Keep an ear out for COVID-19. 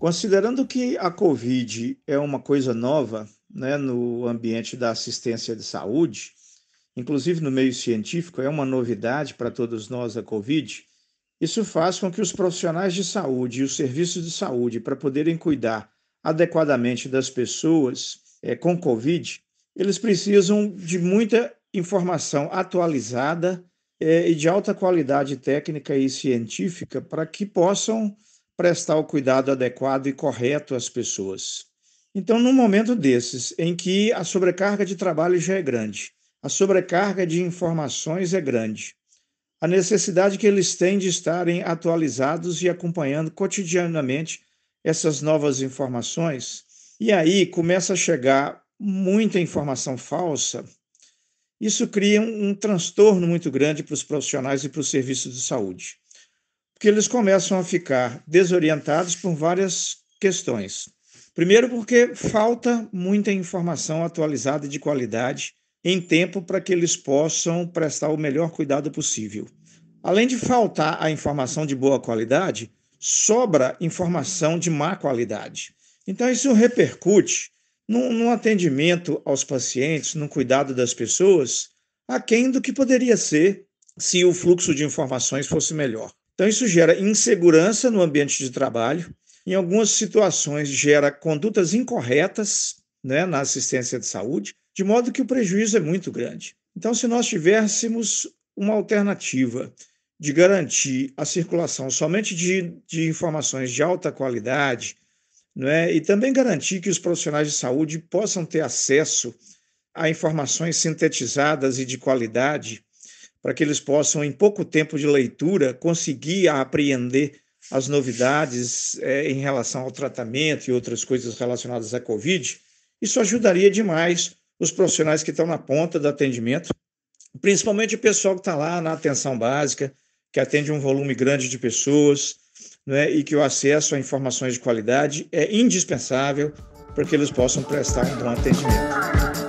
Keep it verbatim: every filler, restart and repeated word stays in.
Considerando que a COVID é uma coisa nova, né, no ambiente da assistência de saúde, inclusive no meio científico, é uma novidade para todos nós a COVID, isso faz com que os profissionais de saúde e os serviços de saúde, para poderem cuidar adequadamente das pessoas é, com COVID, eles precisam de muita informação atualizada é, e de alta qualidade técnica e científica para que possam prestar o cuidado adequado e correto às pessoas. Então, num momento desses, em que a sobrecarga de trabalho já é grande, a sobrecarga de informações é grande, a necessidade que eles têm de estarem atualizados e acompanhando cotidianamente essas novas informações, e aí começa a chegar muita informação falsa, isso cria um, um transtorno muito grande para os profissionais e para os serviços de saúde, porque eles começam a ficar desorientados por várias questões. Primeiro, porque falta muita informação atualizada e de qualidade em tempo para que eles possam prestar o melhor cuidado possível. Além de faltar a informação de boa qualidade, sobra informação de má qualidade. Então, isso repercute no, no atendimento aos pacientes, no cuidado das pessoas, aquém do que poderia ser se o fluxo de informações fosse melhor. Então, isso gera insegurança no ambiente de trabalho, em algumas situações gera condutas incorretas, né, na assistência de saúde, de modo que o prejuízo é muito grande. Então, se nós tivéssemos uma alternativa de garantir a circulação somente de, de informações de alta qualidade, né, e também garantir que os profissionais de saúde possam ter acesso a informações sintetizadas e de qualidade, para que eles possam, em pouco tempo de leitura, conseguir apreender as novidades é, em relação ao tratamento e outras coisas relacionadas à COVID, isso ajudaria demais os profissionais que estão na ponta do atendimento, principalmente o pessoal que está lá na atenção básica, que atende um volume grande de pessoas, né, e que o acesso a informações de qualidade é indispensável para que eles possam prestar um bom atendimento.